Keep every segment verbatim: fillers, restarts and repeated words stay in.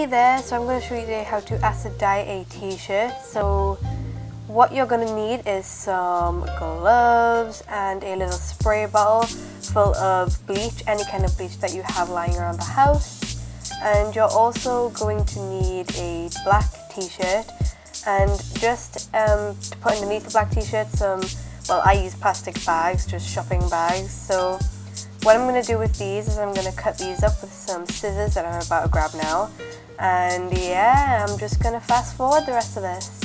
Hey there, so I'm going to show you today how to acid dye a t-shirt. So what you're going to need is some gloves and a little spray bottle full of bleach, any kind of bleach that you have lying around the house. And you're also going to need a black t-shirt, and just um, to put underneath the black t-shirt some, well, I use plastic bags, just shopping bags. So what I'm going to do with these is I'm going to cut these up with some scissors that I'm about to grab now. And yeah, I'm just going to fast forward the rest of this.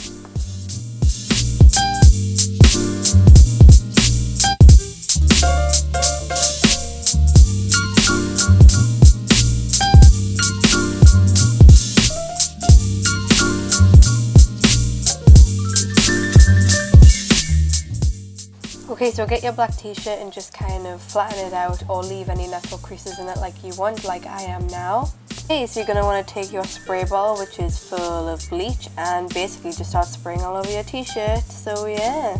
Okay, so get your black t-shirt and just kind of flatten it out or leave any natural creases in it like you want, like I am now. Okay, so you're going to want to take your spray bottle, which is full of bleach, and basically just start spraying all over your t-shirt, so yeah.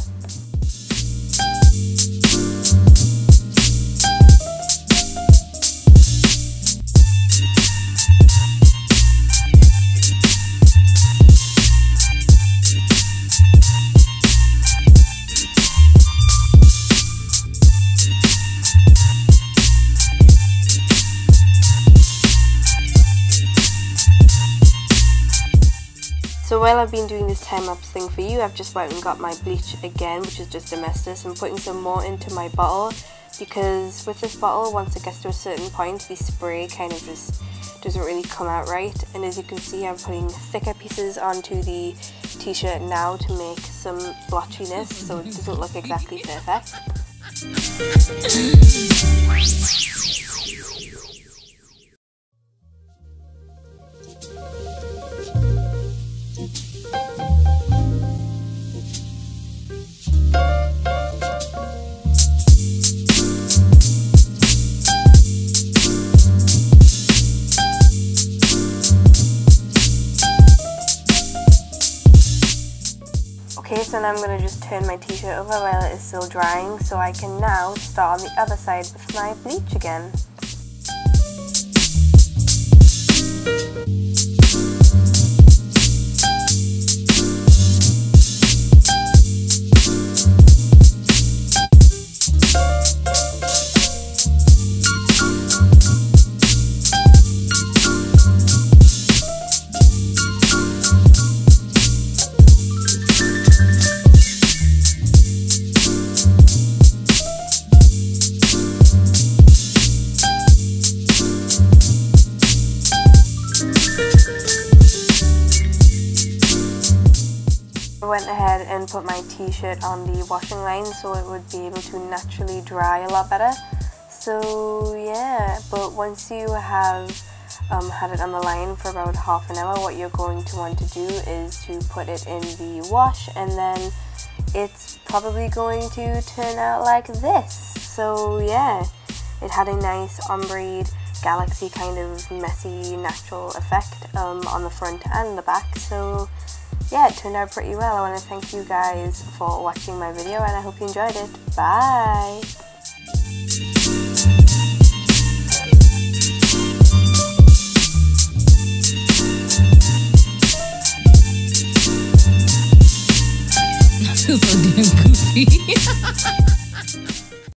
So while I've been doing this time-lapse thing for you, I've just went and got my bleach again, which is just Domestos, and putting some more into my bottle, because with this bottle, once it gets to a certain point, the spray kind of just doesn't really come out right. And as you can see, I'm putting thicker pieces onto the t-shirt now to make some blotchiness, so it doesn't look exactly perfect. Okay, so now I'm going to just turn my t-shirt over while it is still drying, so I can now start on the other side with my bleach again. I went ahead and put my t-shirt on the washing line so it would be able to naturally dry a lot better. So yeah, but once you have um, had it on the line for about half an hour, what you're going to want to do is to put it in the wash, and then it's probably going to turn out like this. So yeah, it had a nice ombre galaxy kind of messy natural effect um, on the front and the back. So yeah, it turned out pretty well. I want to thank you guys for watching my video, and I hope you enjoyed it. Bye!